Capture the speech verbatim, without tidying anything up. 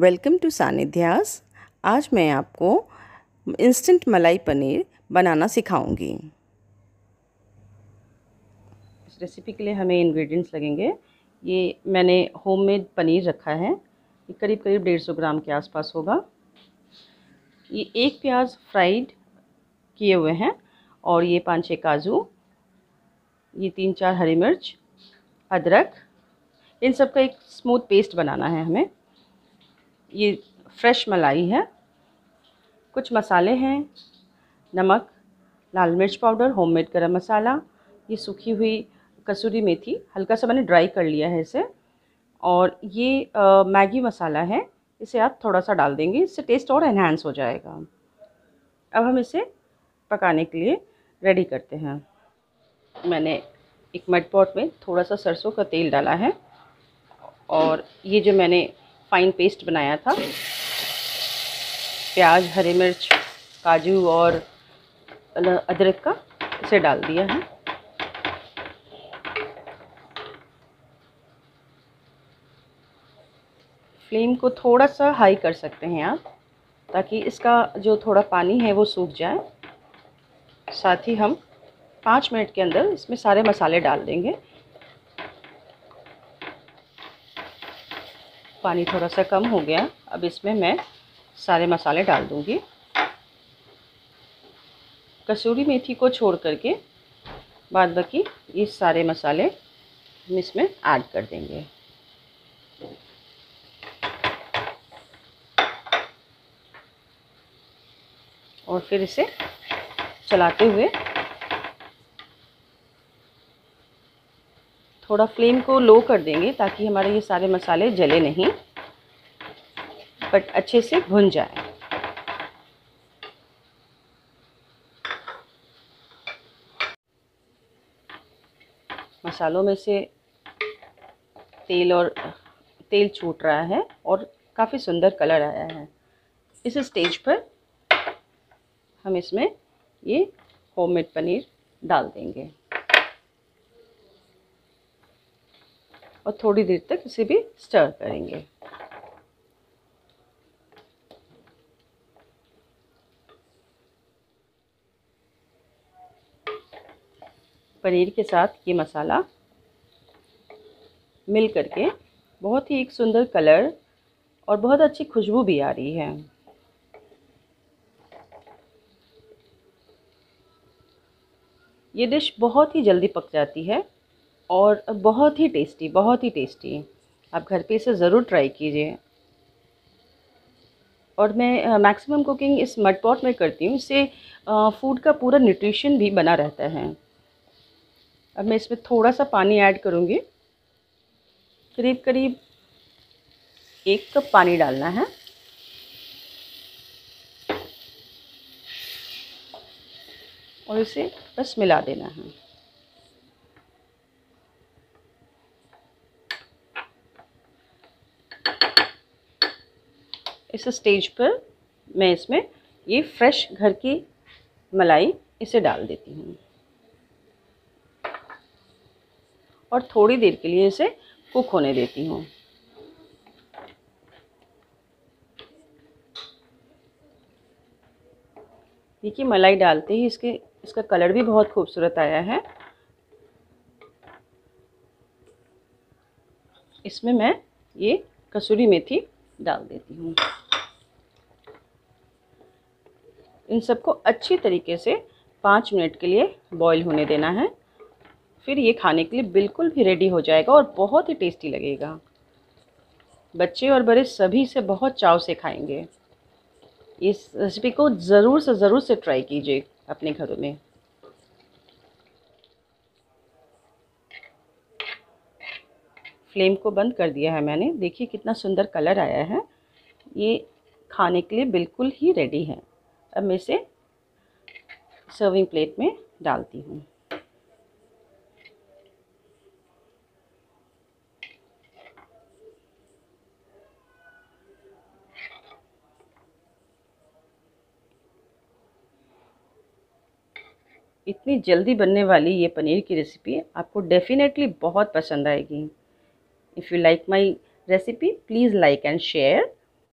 Welcome to सानिध्यास। आज मैं आपको इंस्टेंट मलाई पनीर बनाना सिखाऊंगी। इस रेसिपी के लिए हमें इंग्रेडिएंट्स लगेंगे। ये मैंने होममेड पनीर रखा है, ये करीब करीब डेढ़ सौ ग्राम के आसपास होगा। ये एक प्याज फ्राइड किए हुए हैं और ये पाँच छः काजू, ये तीन चार हरी मिर्च, अदरक, इन सब का एक स्मूथ पेस्ट बनाना है हमें। ये फ्रेश मलाई है। कुछ मसाले हैं, नमक, लाल मिर्च पाउडर, होममेड गरम मसाला, ये सूखी हुई कसूरी मेथी, हल्का सा मैंने ड्राई कर लिया है इसे, और ये आ, मैगी मसाला है, इसे आप थोड़ा सा डाल देंगे, इससे टेस्ट और एनहांस हो जाएगा। अब हम इसे पकाने के लिए रेडी करते हैं। मैंने एक मड पॉट में थोड़ा सा सरसों का तेल डाला है और ये जो मैंने फाइन पेस्ट बनाया था, प्याज, हरी मिर्च, काजू और अदरक का, इसे डाल दिया है। फ्लेम को थोड़ा सा हाई कर सकते हैं आप, ताकि इसका जो थोड़ा पानी है वो सूख जाए। साथ ही हम पाँच मिनट के अंदर इसमें सारे मसाले डाल देंगे। पानी थोड़ा सा कम हो गया। अब इसमें मैं सारे मसाले डाल दूंगी। कसूरी मेथी को छोड़ करके बाद बाकी ये सारे मसाले हम इसमें ऐड कर देंगे। और फिर इसे चलाते हुए थोड़ा फ्लेम को लो कर देंगे, ताकि हमारे ये सारे मसाले जले नहीं बट अच्छे से भुन जाए। मसालों में से तेल और तेल छूट रहा है और काफ़ी सुंदर कलर आया है। इस स्टेज पर हम इसमें ये होममेड पनीर डाल देंगे और थोड़ी देर तक इसे भी स्टर करेंगे। पनीर के साथ ये मसाला मिल करके बहुत ही एक सुंदर कलर और बहुत अच्छी खुशबू भी आ रही है। ये डिश बहुत ही जल्दी पक जाती है और बहुत ही टेस्टी, बहुत ही टेस्टी। आप घर पे इसे ज़रूर ट्राई कीजिए। और मैं मैक्सिमम कुकिंग इस मड पॉट में करती हूँ, इससे फूड का पूरा न्यूट्रिशन भी बना रहता है। अब मैं इसमें थोड़ा सा पानी ऐड करूँगी, करीब करीब एक कप पानी डालना है। और इसे बस मिला देना है। इस स्टेज पर मैं इसमें ये फ्रेश घर की मलाई इसे डाल देती हूँ और थोड़ी देर के लिए इसे कुक होने देती हूँ। देखिए, मलाई डालते ही इसके इसका कलर भी बहुत खूबसूरत आया है। इसमें मैं ये कसूरी मेथी डाल देती हूँ। इन सबको अच्छी तरीके से पाँच मिनट के लिए बॉईल होने देना है। फिर ये खाने के लिए बिल्कुल भी रेडी हो जाएगा और बहुत ही टेस्टी लगेगा। बच्चे और बड़े सभी से बहुत चाव से खाएंगे। इस रेसिपी को ज़रूर से ज़रूर से ट्राई कीजिए अपने घरों में। फ्लेम को बंद कर दिया है मैंने। देखिए कितना सुंदर कलर आया है। ये खाने के लिए बिल्कुल ही रेडी है। अब मैं इसे सर्विंग प्लेट में डालती हूँ। इतनी जल्दी बनने वाली ये पनीर की रेसिपी आपको डेफिनेटली बहुत पसंद आएगी। If you like my recipe, please like and share.